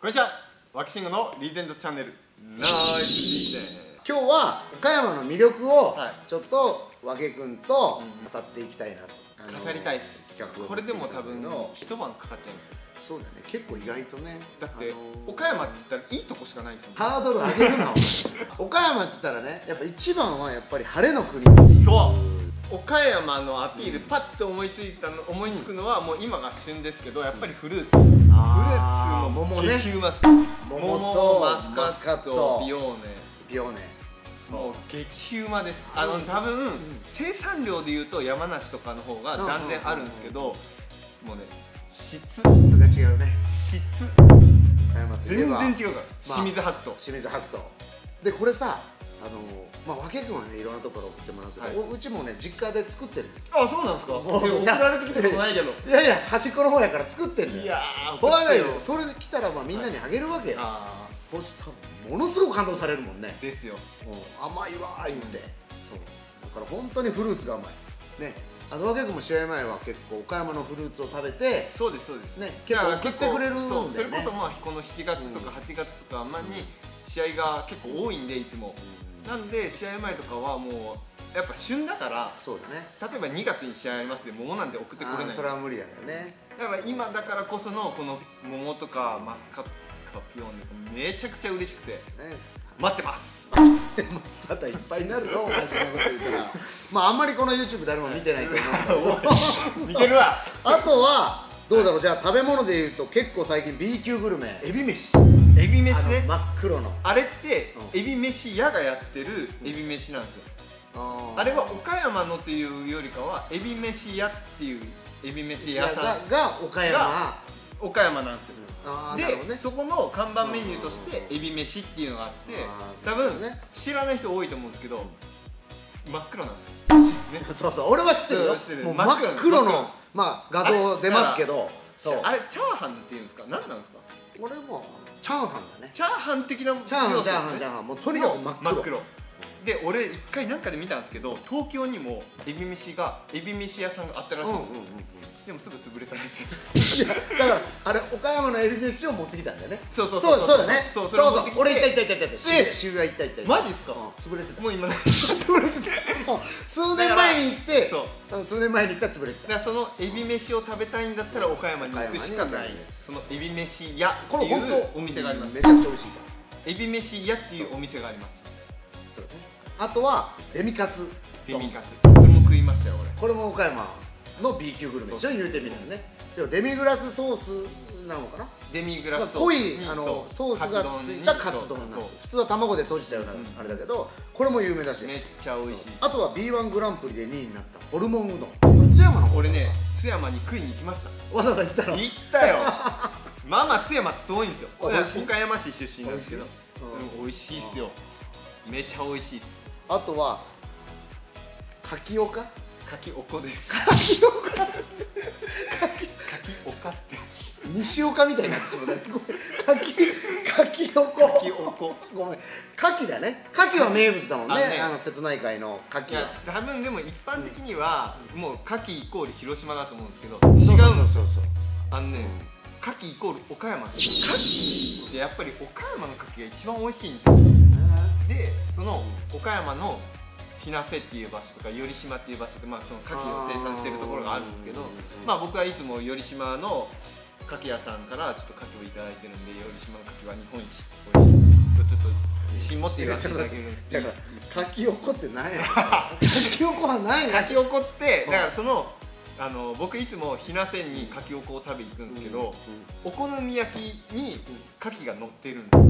こんにちは、わきしんごのリーゼントチャンネル。ナイスリーゼント。今日は岡山の魅力をちょっと和気君と語っていきたいなと。語りたいです。これでも多分一晩かかっちゃうんですよ。そうだね、結構意外とね。だって岡山って言ったらいいとこしかないですもん。ハードル上げるな岡山って言ったらね、やっぱ一番はやっぱり晴れの国っていう。そう岡山のアピール、パッと思いつくのはもう今が旬ですけど、やっぱりフルーツ。フルーツも激うまっす。桃とマスカット、ビオーネ。もう激うまです。多分生産量でいうと山梨とかの方が断然あるんですけど、もうね、質が違うね。質全然違うから。清水白桃。清水白桃で、これさ、和気君はね、いろんなところ送ってもらうけど、うちもね、実家で作ってる。あ、そうなんですか。送られてきたことないけど。いやいや、端っこの方やから作ってんだよ。いやー、ほらだよ。それ来たらみんなにあげるわけよ。そしたらものすごく感動されるもんね。ですよ。甘いわー言うんで。そうだから本当にフルーツが甘いね。和気君も試合前は結構岡山のフルーツを食べて。そうですそうですね。結構送ってくれるんだよね。それこそこの7月とか8月とかに試合が結構多いんで、いつもなんで試合前とかはもうやっぱ旬だから。そうだね。例えば2月に試合ありますで、桃なんて送ってこれない。それは無理だよね。だから今だからこそのこの桃とかマスカット、ピオーネ、めちゃくちゃ嬉しくて待ってますまたいっぱいになるぞ、お前そんなこと言ったらあんまりこの YouTube 誰も見てないと思う。見てるわ。あとはどうだろう。じゃあ食べ物でいうと結構最近 B 級グルメ、エビ飯。エビ飯ね。真っ黒のあれってエビ飯屋がやってるエビ飯なんですよ。あれは岡山のというよりかは、エビ飯屋っていうエビ飯屋さんが岡山なんですよ。で、そこの看板メニューとしてエビ飯っていうのがあって、多分知らない人多いと思うんですけど、真っ黒なんですよ。そうそう、俺は知ってるよ。真っ黒の画像出ますけど、あれチャーハンっていうんですか、何なんですか。俺もチャーハンだね。チャーハン的なもの。チャーハンもうとにかく真っ黒で、俺一回なんかで見たんですけど、東京にもエビ飯屋さんがあったらしいんですよ。でもすぐ潰れたらしい。いやだからあれ岡山のエビ飯を持ってきたんだよね。そうそうそうそうだね。そうそう、俺行った渋谷行った。マジっすか。潰れてた。もう今潰れてた。数年前に行って、数年前に行ったら潰れてた。そのエビ飯を食べたいんだったら岡山に行くしかない。そのエビ飯屋っていうお店があります。めちゃくちゃ美味しいから、エビ飯屋っていうお店があります。そうね。あとはデミカツ。デミカツそれも食いましたよ、俺。これも岡山の B 級グルメ一緒に言うてみるよね。でもデミグラスソースなのかな。デミグラスソース、濃いソースがついたカツ丼なんですよ。普通は卵で閉じちゃうようなあれだけど、これも有名だしめっちゃ美味しい。あとは B1 グランプリで2位になったホルモンうどん。これ津山の。俺ね、津山に食いに行きました。わざわざ行ったの。行ったよ。まあまあ津山遠いんですよ。岡山市出身なんですけど、美味しいっすよ。めちゃ美味しいっす。あとは柿岡。柿おこです。柿おこって西岡みたいになってしまうね。柿おこ。柿おこごめん、柿だね。柿は名物だもんね、瀬戸内海の柿は。多分でも一般的にはもう柿イコール広島だと思うんですけど、違うんですよ。柿イコール岡山。柿ってやっぱり岡山の柿が一番美味しいんですよ。で、その岡山の日生っていう場所とか寄島っていう場所で、その牡蠣を生産しているところがあるんですけど、僕はいつも寄島の牡蠣屋さんからちょっと牡蠣をいただいてるんで、寄島の牡蠣は日本一美味しいとちょっと自信持って言わせていただけるんですけど。だから牡蠣おこってないやろ。牡蠣おこはない。牡蠣おこってだから、その僕いつも日生に牡蠣おこを食べに行くんですけど、お好み焼きに牡蠣が乗ってるんですよ。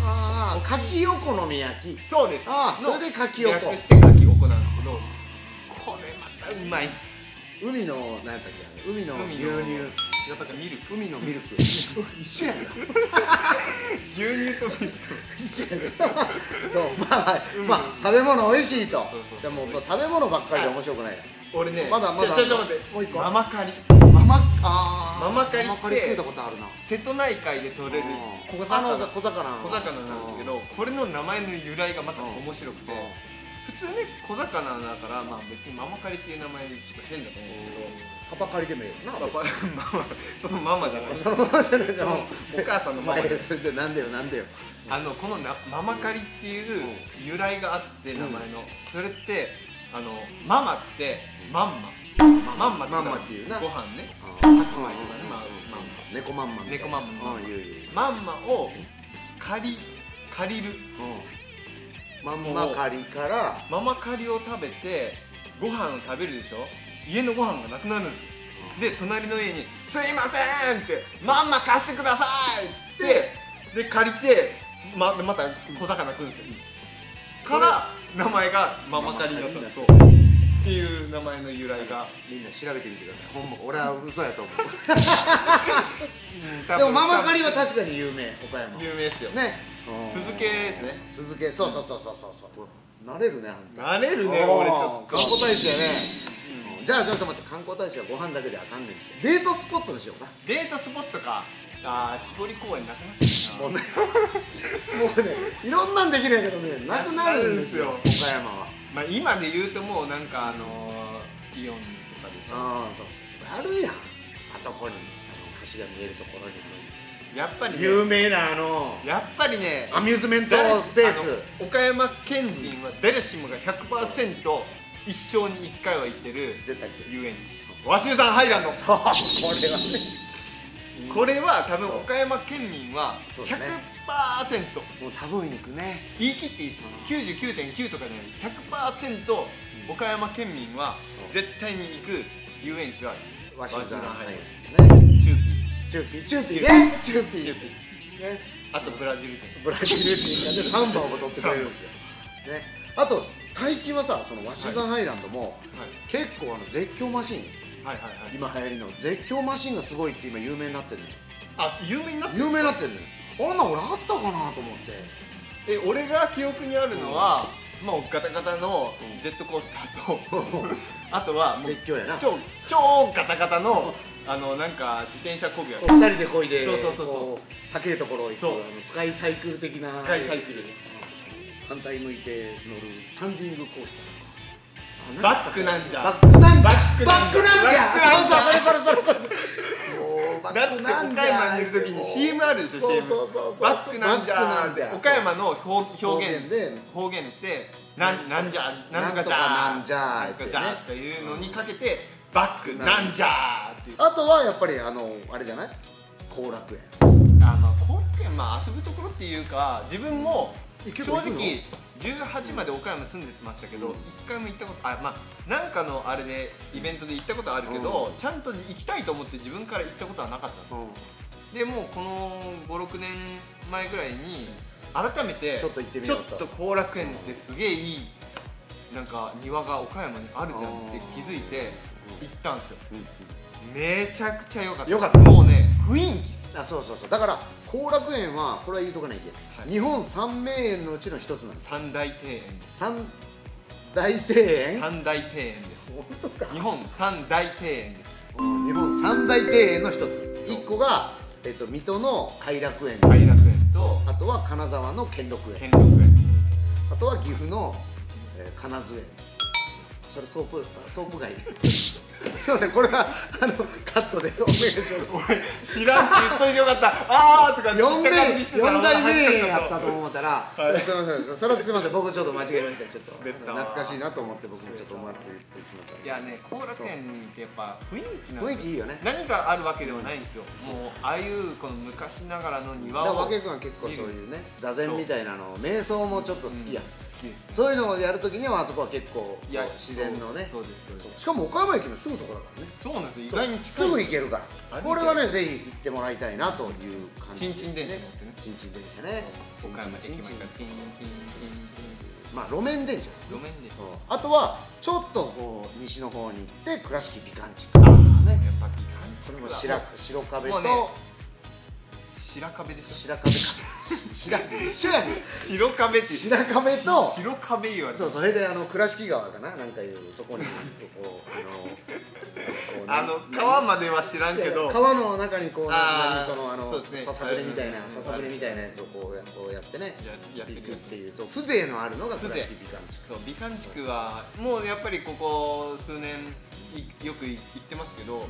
ああ、かきお好み焼き。そうです。ああ、それでかきおこ。略してかきおこなんですけど、これまたうまいっす。海の何だっけ、海の牛乳。違ったか、ミルク。海のミルク。一緒やね。牛乳とミルク。一緒やね。そう、食べ物美味しいと。じゃもう食べ物ばっかりじゃ面白くない。俺ね、まだまだ。ちょっと待って、もう一個。ママカリ。ママカリって瀬戸内海で取れる小魚なんですけど、これの名前の由来がまた面白くて、普通ね、小魚だから別にママカリっていう名前でちょっと変だと思うんですけど、パパ借りでもええな。パパそのママじゃない。そのママじゃない。お母さんのママで。なんだよなんだよ。このママ借りっていう由来があって名前の。それってママってマンマ。マンママンマっていうな。ご飯ね。白米とかね。猫マンマ。猫マンマ。マンマを借りる。ママ借りから。ママ借りを食べてご飯を食べるでしょ。家のご飯がなくなるんですよ。で、隣の家に「すいません!」って「まんま貸してください!」っつってで、借りて また小魚食うんですよから名前がママ借りだったんですっていう名前の由来が。みんな調べてみてください。ほんま俺は嘘やと思う。でもママ借りは確かに有名。岡山有名ですよね。酢漬けですね。酢漬け。そうそうそうそうそう慣れるね。慣れるね。俺ちょっと頑固体質やね。じゃあちょっと待って、観光大使はご飯だけじゃあかんねんって。デートスポットにしようか。デートスポットか。ああ、千堀公園なくなってきたな。もうねいろんなんできないけどね、なくなるんですよ岡山は。まあ今で言うともうなんかイオンとかでしょ。ああそうあるやん。あそこに橋が見えるところにやっぱりね、有名なやっぱりねアミューズメントスペース。岡山県人は誰しもが 100% 一生に1回は行ってる遊園地、鷲羽山ハイランド。そうこれはね、これは多分岡山県民は 100% もう多分行くね。言い切っていいです。 99.9 とかじゃないです。 100% 岡山県民は絶対に行く遊園地は鷲羽山ハイランドね。チューピーチューピーね。チューピーね。あとブラジル人がね、サンバを踊ってくれるんですよね。あと最近はさ、その鷲羽山ハイランドも結構絶叫マシン、今流行りの絶叫マシンがすごいって今有名になってるのよ。あ、有名になってる。有名になってるのよ。あんな俺あったかなと思って。え、俺が記憶にあるのはまあガタガタのジェットコースターとあとは絶叫やな。超ガタガタのなんか自転車漕ぐやつ。2人で漕いで高いところ行くスカイサイクル的な。スカイサイクル反対向いて乗るスタンディングコースター。バックなんじゃ。バックなんじゃ。そうそうそう。だって岡山にいる時に CM あるでしょ。 CM バックなんじゃ。岡山の方言ってなんじゃなんかじゃなんじゃっていうのにかけてバックなんじゃっていう。あとはやっぱりあれじゃない？後楽園。後楽園まあ遊ぶところっていうか自分も。正直18まで岡山住んでましたけど、1回も行ったことまあなんかのあれでイベントで行ったことあるけど、ちゃんと行きたいと思って自分から行ったことはなかったんですよ。でもうこの5、6年前ぐらいに改めてちょっと後楽園ってすげえいいなんか庭が岡山にあるじゃんって気づいて行ったんですよ。めちゃくちゃ良かった。良かった。もうね雰囲気。あ、そうそうそう。だから後楽園はこれは言うとかないけど、日本三名園のうちの一つなんです。三大庭園。三大庭園です。日本三大庭園です。日本三大庭園の一つ。一個が水戸の偕楽園、とあとは金沢の兼六園、あとは岐阜の金津園。それソープ街ですすいません、これはカットでお願いします。知らんって言っといてよかった。あーとか4代目やったと思ったら、それはすいません、僕ちょっと間違えました。ちょっと懐かしいなと思って僕もちょっと思いついてしまった。いやね、後楽園ってやっぱ雰囲気なんですよ。雰囲気いいよね。何かあるわけではないんですよ。もうああいうこの昔ながらの庭を。和気君は結構そういうね、座禅みたいなのを瞑想もちょっと好きや。そういうのをやるときにはあそこは結構自然のね。しかも岡山駅のすぐそこだからね。そうなんですよ。意外に近い。すぐ行けるから。これはねぜひ行ってもらいたいなという感じですね。ちんちん電車乗ってね。ちんちん電車ね。岡山駅前からちんちんちんちん。まあ路面電車です。路面電車。あとはちょっとこう西の方に行って倉敷美観地区。ああね。やっぱ美観地区。それも白壁と。白壁です。白壁か。白壁って。白壁と。白壁岩。そう、それで倉敷川かな、なんかいう、そこに。川までは知らんけど。川の中にこう、ささぶれみたいな、やつをこうやってね。やっていくっていう、そう、風情のあるのが倉敷美観地区。そう、美観地区は、もうやっぱりここ数年。よく言ってますけど、もう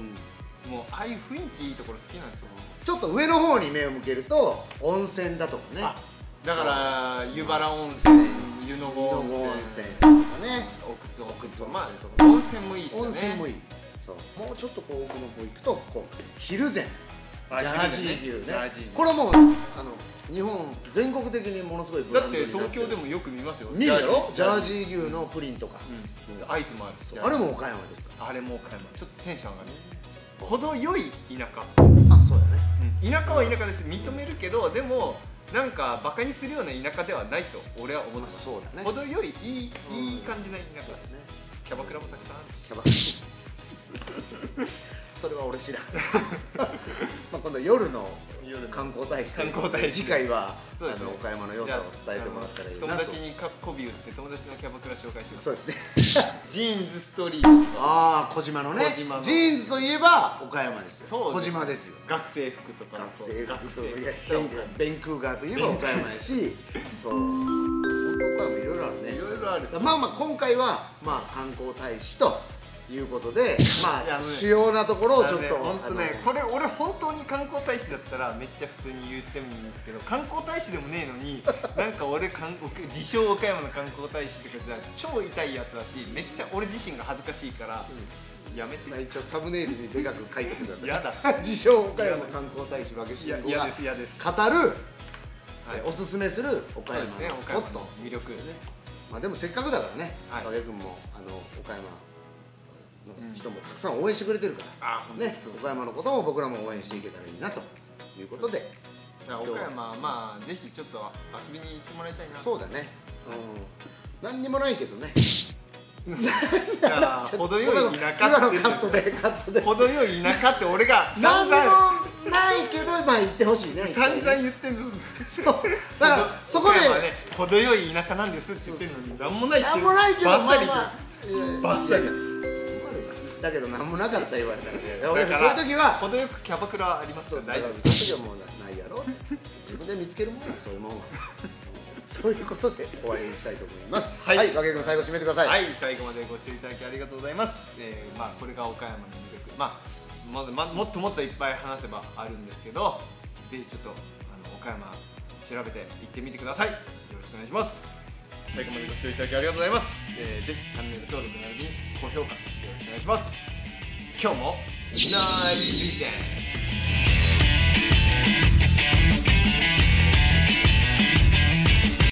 ああいう雰囲気いいところ好きなんですよ。ちょっと上の方に目を向けると温泉だとかね、だから湯原温泉、湯の郷温泉とかね、奥津温泉とか、温泉もいいですよね。温泉もいい。そうもうちょっとこう奥の方行くとこう蒜山、ジャージー牛ね、これはもう日本全国的にものすごいブランドになってる。だって東京でもよく見ますよ。見るよ、ジャージー牛のプリンとか、アイスもあるし。あれも岡山ですか。あれも岡山。ちょっとテンション上がるんですよ。程よい田舎。あ、そうだね。田舎は田舎です。認めるけど、でもなんかバカにするような田舎ではないと俺は思います。そうだね。程よいいい感じな田舎ですね。キャバクラもたくさんあるし。キャバクラ。それは俺知らん。まあ今度夜の観光大使、次回は岡山の良さを伝えてもらったらいいなと。友達にコビ売って友達のキャバクラ紹介します。そうですね。ジーンズストリート。ああ、小島のね。ジーンズといえば岡山ですよ。小島ですよ。学生服とか。学生服とか。ベンクーガーといえば岡山やし。そう。本当岡山いろいろあるね。いろいろある。まあまあ今回はまあ観光大使と。いうことで、まあ主要なところをちょっと本当ね、これ俺本当に観光大使だったらめっちゃ普通に言ってもいいんですけど、観光大使でもねえのになんか俺自称岡山の観光大使ってやつは超痛いやつだし、めっちゃ俺自身が恥ずかしいからやめて。一応サムネイルにでかく書いてください。やだ。自称岡山の観光大使馬毛慎吾が語るおすすめする岡山のスポット魅力。まあでもせっかくだからね、馬毛君も岡山人もたくさん応援してくれてるからね、岡山のことも僕らも応援していけたらいいなということで、じゃあ岡山まあぜひちょっと遊びに行ってもらいたいな。そうだね。何にもないけどね。程よい田舎ってカットで程よい田舎って俺が散々ないけどまあ言ってほしいね。散々言ってんの。そうだからそこで程よい田舎なんですって言ってんのに何もないってバッサリ。だけど何もなかった言われたらね。そういう時は程よくキャバクラありますから大丈夫です。そういう時はもうないやろ。自分で見つけるもんだ、そういうもんは。そういうことで終わりにしたいと思います。はい、馬毛君最後締めてください。はい、最後までご視聴いただきありがとうございます。まあこれが岡山の魅力。もっともっといっぱい話せばあるんですけど、ぜひちょっと岡山調べて行ってみてください。よろしくお願いします。最後までご視聴いただきありがとうございます。ぜひチャンネル登録並びに高評価よろしくお願いします。今日もナイスビジョン。